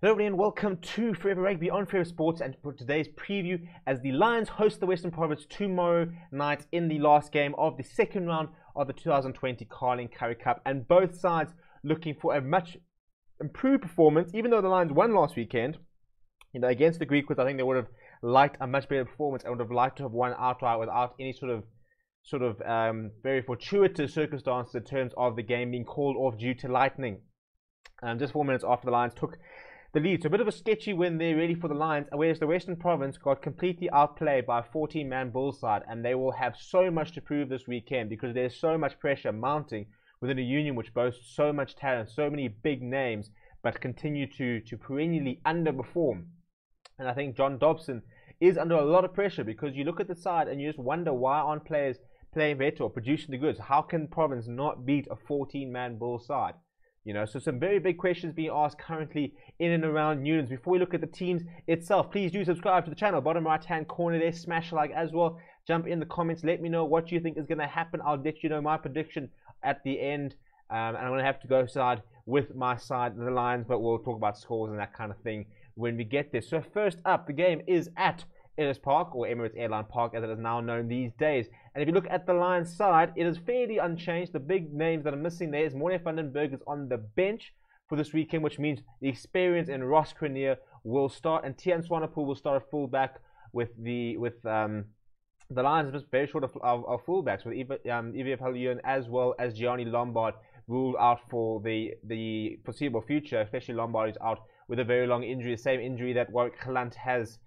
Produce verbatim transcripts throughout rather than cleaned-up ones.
Hello and welcome to Forever Rugby on Forever Sports, and for today's preview, as the Lions host the Western Province tomorrow night in the last game of the second round of the two thousand twenty Carling Currie Cup, and both sides looking for a much improved performance. Even though the Lions won last weekend, you know, against the Greek, with I think they would have liked a much better performance. I would have liked to have won outright without any sort of sort of um, very fortuitous circumstance in terms of the game being called off due to lightning. Um, just four minutes after the Lions took the lead. So a bit of a sketchy win there really for the Lions, whereas the Western Province got completely outplayed by a fourteen man Bulls side, and they will have so much to prove this weekend because there's so much pressure mounting within a union which boasts so much talent, so many big names, but continue to, to perennially underperform. And I think John Dobson is under a lot of pressure because you look at the side and you just wonder, why aren't players playing better or producing the goods? How can Province not beat a fourteen man Bulls side? You know, so some very big questions being asked currently in and around Newlands. Before we look at the teams itself, please do subscribe to the channel. Bottom right-hand corner there, smash like as well. Jump in the comments. Let me know what you think is going to happen. I'll let you know my prediction at the end. Um, and I'm going to have to go side with my side, the Lions, but we'll talk about scores and that kind of thing when we get there. So first up, the game is at Ellis Park, or Emirates Airline Park as it is now known these days. And if you look at the Lions side, it is fairly unchanged. The big names that are missing there is Morne van den Berg is on the bench for this weekend, which means the experience in Ross Cronje will start, and Tian Swanepoel will start a fullback with the with um, the Lions just very short of, of, of fullbacks, with Evie, um, Evie of Halyun as well as Gianni Lombard ruled out for the the foreseeable future, especially Lombard is out with a very long injury, the same injury that Warwick Gelant has.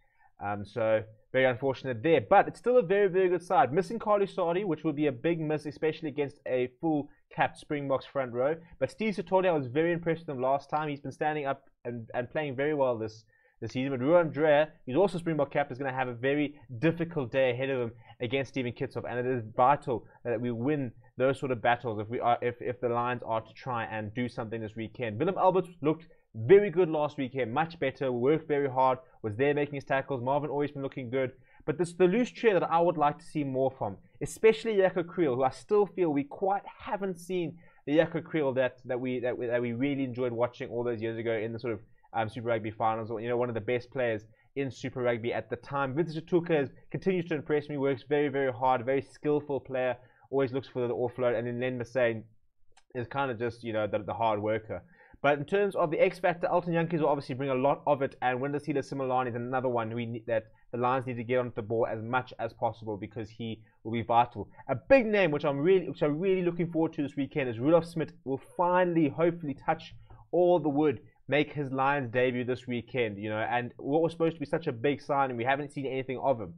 Um, so very unfortunate there, but it's still a very very good side. Missing Carly Sardi, which will be a big miss, especially against a full capped Springboks front row. But Steve Sertoli, I was very impressed with him last time. He's been standing up and, and playing very well this this season. But Ruandre, who's also Springbok capped, is going to have a very difficult day ahead of him against Stephen Kitsop, and it is vital that we win those sort of battles if we are if if the Lions are to try and do something this weekend. Willem Albert looked very good last weekend, much better, worked very hard, was there making his tackles. Marvin always been looking good. But this is the loose trio that I would like to see more from, especially Yaka Kriel, who I still feel we quite haven't seen the Yaka Kriel that, that, we, that, we, that we really enjoyed watching all those years ago in the sort of um, Super Rugby finals, or you know, one of the best players in Super Rugby at the time. Vincent Jatuka continues to impress me, works very, very hard, very skillful player, always looks for the offload, and then Len Bussain is kind of just, you know, the, the hard worker. But in terms of the X factor, Elton Jantjies will obviously bring a lot of it, and Wandisile Simelane is another one we need, that the Lions need to get on the ball as much as possible because he will be vital. A big name which I'm really, which I'm really looking forward to this weekend is Rudolf Smith will finally, hopefully, touch all the wood, make his Lions debut this weekend. You know, and what was supposed to be such a big sign, and we haven't seen anything of him.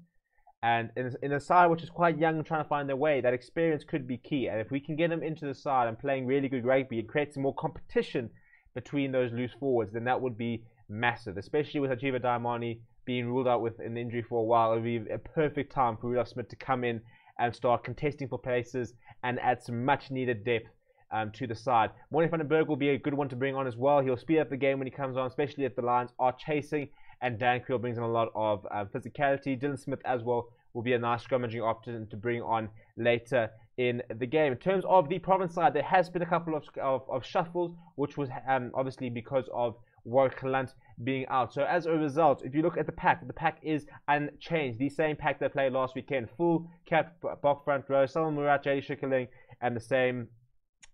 And in, in a side which is quite young and trying to find their way, that experience could be key. And if we can get him into the side and playing really good rugby, it creates more competition between those loose forwards, then that would be massive, especially with Achieva Diamani being ruled out with an injury for a while. It would be a perfect time for Rudolf Smith to come in and start contesting for places and add some much needed depth um, to the side. Morne van den Berg will be a good one to bring on as well. He'll speed up the game when he comes on, especially if the Lions are chasing, and Dan Creel brings in a lot of uh, physicality. Dylan Smith as well will be a nice scrummaging option to bring on later in the game. In terms of the Province side, there has been a couple of of, of shuffles, which was um, obviously because of Warwick Lunt being out. So as a result, if you look at the pack, the pack is unchanged. The same pack they played last weekend. Full cap, Bok front row, Solomon Murat, J D Schikkeling, and the same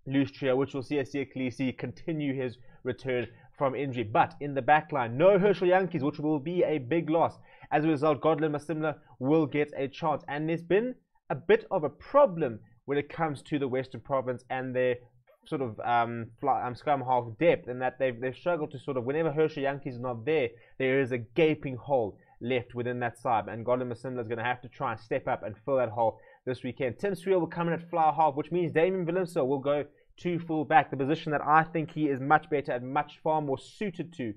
loose trio, which will see Asiya Kolisi continue his return from injury. But in the back line, no Herschel Yankees, which will be a big loss. As a result, Godwin Masimla will get a chance. And there's been a bit of a problem when it comes to the Western Province and their sort of um, fly, um, scrum half depth, and that they've, they've struggled to sort of, whenever Herschel Yankees is not there, there is a gaping hole left within that side, and Godwin Masimla is going to have to try and step up and fill that hole this weekend. Tim Swiel will come in at fly half, which means Damien Willemse will go to full back, the position that I think he is much better and much far more suited to,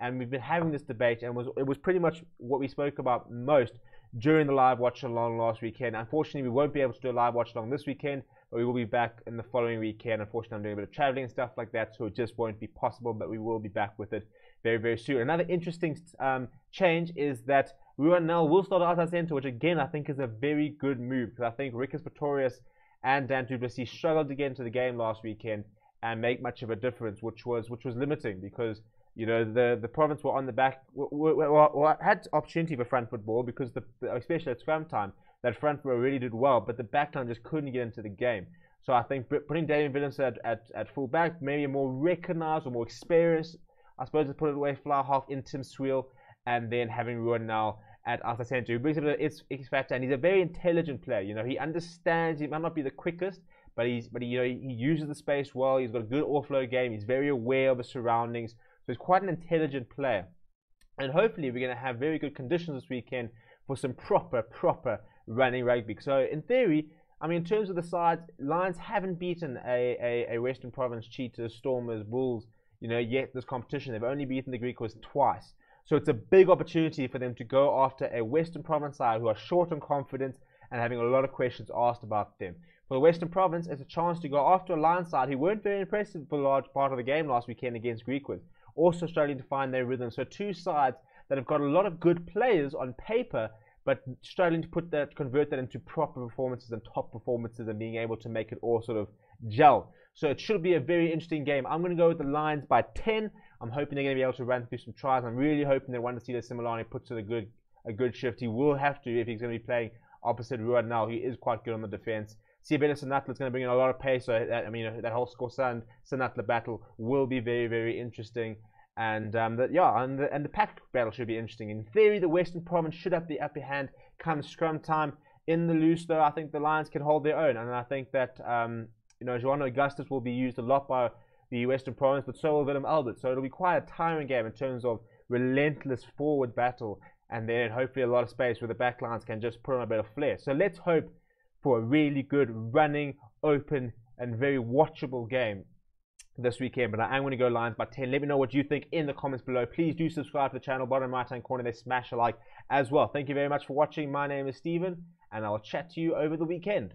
and we've been having this debate, and was it was pretty much what we spoke about most during the live watch along last weekend. Unfortunately, we won't be able to do a live watch along this weekend, but we will be back in the following weekend. Unfortunately, I'm doing a bit of traveling and stuff like that, so it just won't be possible, but we will be back with it very, very soon. Another interesting um, change is that Ruan will start outside centre, which again, I think is a very good move, because I think Rikus Pretorius and Dan Du Plessis struggled to get into the game last weekend and make much of a difference, which was which was limiting because, you know, the, the province were on the back, were, were, were, had opportunity for front foot ball because, the, especially at scrum time, that front row really did well, but the back line just couldn't get into the game. So I think putting Damien Williams at, at, at full back, maybe a more recognised or more experienced, I suppose, to put it away, fly half in Tim Sweel, and then having Ruan now at outside centre, who brings him to its X factor, and he's a very intelligent player. You know, he understands. He might not be the quickest, but he's but he, you know he uses the space well. He's got a good offload game. He's very aware of his surroundings. So he's quite an intelligent player, and hopefully we're going to have very good conditions this weekend for some proper proper running rugby. So in theory, I mean, in terms of the sides, Lions haven't beaten a, a, a Western Province, Cheetahs, Stormers, Bulls, you know, yet this competition. They've only beaten the Griquas twice. So it's a big opportunity for them to go after a Western Province side who are short on confidence and having a lot of questions asked about them. For the Western Province, it's a chance to go after a Lions side who weren't very impressive for a large part of the game last weekend against Griquas, also struggling to find their rhythm. So two sides that have got a lot of good players on paper, but struggling to put that, convert that into proper performances and top performances and being able to make it all sort of gel. So it should be a very interesting game. I'm going to go with the Lions by ten. I'm hoping they're going to be able to run through some tries. I'm really hoping that Wandisile Simelane puts in a good a good shift. He will have to if he's going to be playing opposite Ruan now. He is quite good on the defence. Sibela Sanatla is going to bring in a lot of pace. So that, I mean, that whole Skorsand Sanatla battle will be very, very interesting. And um, the, yeah, and the, and the pack battle should be interesting. In theory, the Western Province should have the upper hand come scrum time. In the loose, though, I think the Lions can hold their own, and I think that um, you know João Augustus will be used a lot by the Western Province, but so will Willem Albert. So it'll be quite a tiring game in terms of relentless forward battle, and then hopefully a lot of space where the back lines can just put on a bit of flair. So let's hope for a really good running, open, and very watchable game this weekend. But I am going to go Lions by ten. Let me know what you think in the comments below. Please do subscribe to the channel, bottom right hand corner there, smash a like as well. Thank you very much for watching. My name is Stephen, and I'll chat to you over the weekend.